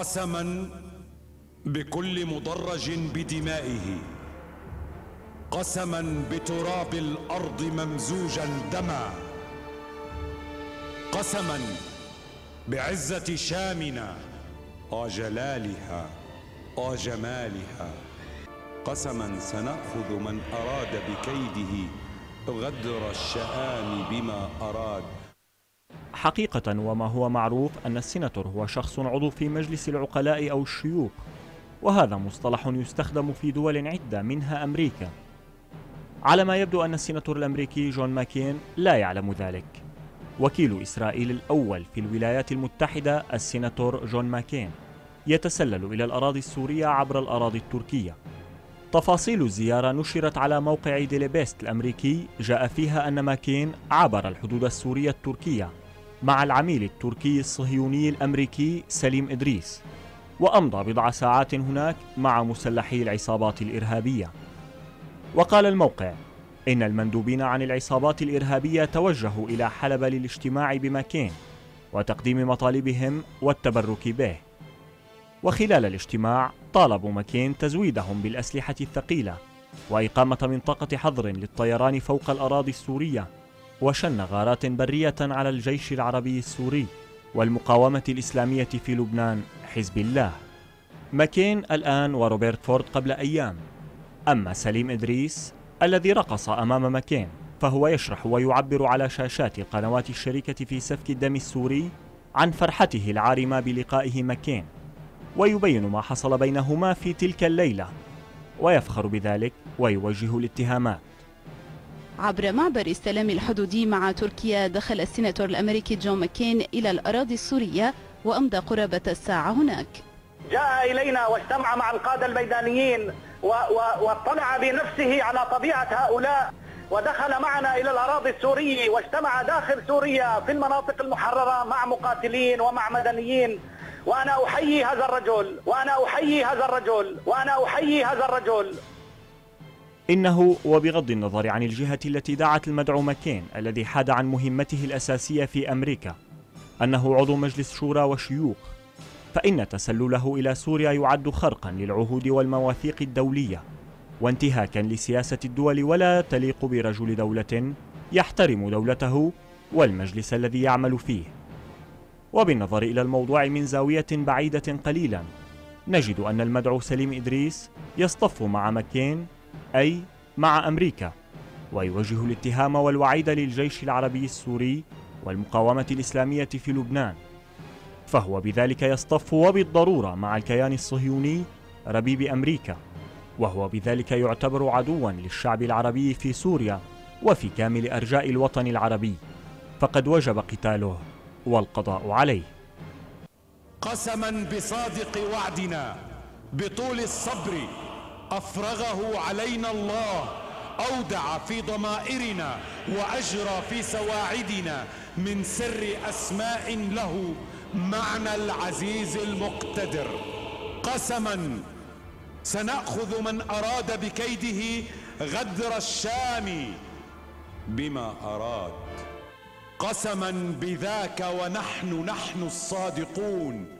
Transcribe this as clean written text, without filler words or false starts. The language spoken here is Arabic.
قسما بكل مدرج بدمائه، قسما بتراب الأرض ممزوجا دما، قسما بعزة شامنا وجلالها وجمالها، قسما سنأخذ من أراد بكيده غدر الشآم بما أراد. حقيقة وما هو معروف أن السيناتور هو شخص عضو في مجلس العقلاء أو الشيوخ، وهذا مصطلح يستخدم في دول عدة منها أمريكا. على ما يبدو أن السيناتور الأمريكي جون ماكين لا يعلم ذلك. وكيل إسرائيل الأول في الولايات المتحدة السيناتور جون ماكين يتسلل إلى الأراضي السورية عبر الأراضي التركية. تفاصيل الزيارة نشرت على موقع ديلي بيست الأمريكي، جاء فيها أن ماكين عبر الحدود السورية التركية مع العميل التركي الصهيوني الأمريكي سليم إدريس، وأمضى بضع ساعات هناك مع مسلحي العصابات الإرهابية. وقال الموقع إن المندوبين عن العصابات الإرهابية توجهوا إلى حلب للاجتماع بماكين وتقديم مطالبهم والتبرك به، وخلال الاجتماع طالبوا ماكين تزويدهم بالأسلحة الثقيلة وإقامة منطقة حظر للطيران فوق الأراضي السورية وشن غارات برية على الجيش العربي السوري والمقاومة الإسلامية في لبنان حزب الله. ماكين الآن وروبرت فورد قبل أيام. أما سليم إدريس الذي رقص أمام ماكين فهو يشرح ويعبر على شاشات قنوات الشركة في سفك الدم السوري عن فرحته العارمة بلقائه ماكين، ويبين ما حصل بينهما في تلك الليلة ويفخر بذلك ويوجه الاتهامات. عبر معبر السلام الحدودي مع تركيا دخل السيناتور الأمريكي جون ماكين إلى الأراضي السورية وأمضى قرابة الساعة هناك. جاء إلينا واجتمع مع القادة الميدانيين واطلع بنفسه على طبيعة هؤلاء، ودخل معنا إلى الأراضي السورية واجتمع داخل سوريا في المناطق المحررة مع مقاتلين ومع مدنيين. وأنا أحيي هذا الرجل وأنا أحيي هذا الرجل وأنا أحيي هذا الرجل. إنه وبغض النظر عن الجهة التي دعت المدعو ماكين الذي حاد عن مهمته الأساسية في أمريكا أنه عضو مجلس شورى وشيوخ، فإن تسلله إلى سوريا يعد خرقا للعهود والمواثيق الدولية وانتهاكا لسياسة الدول، ولا تليق برجل دولة يحترم دولته والمجلس الذي يعمل فيه. وبالنظر إلى الموضوع من زاوية بعيدة قليلا نجد أن المدعو سليم إدريس يصطف مع ماكين، أي مع أمريكا، ويوجه الاتهام والوعيد للجيش العربي السوري والمقاومة الإسلامية في لبنان، فهو بذلك يصطف وبالضرورة مع الكيان الصهيوني ربيب أمريكا، وهو بذلك يعتبر عدوا للشعب العربي في سوريا وفي كامل أرجاء الوطن العربي، فقد وجب قتاله والقضاء عليه. قسما بصادق وعدنا بطول الصبر أفرغه علينا الله، أودع في ضمائرنا وأجرى في سواعدنا من سر أسماء له معنى العزيز المقتدر. قسما سنأخذ من أراد بكيده غدر الشام بما أراد، قسما بذاك ونحن الصادقون.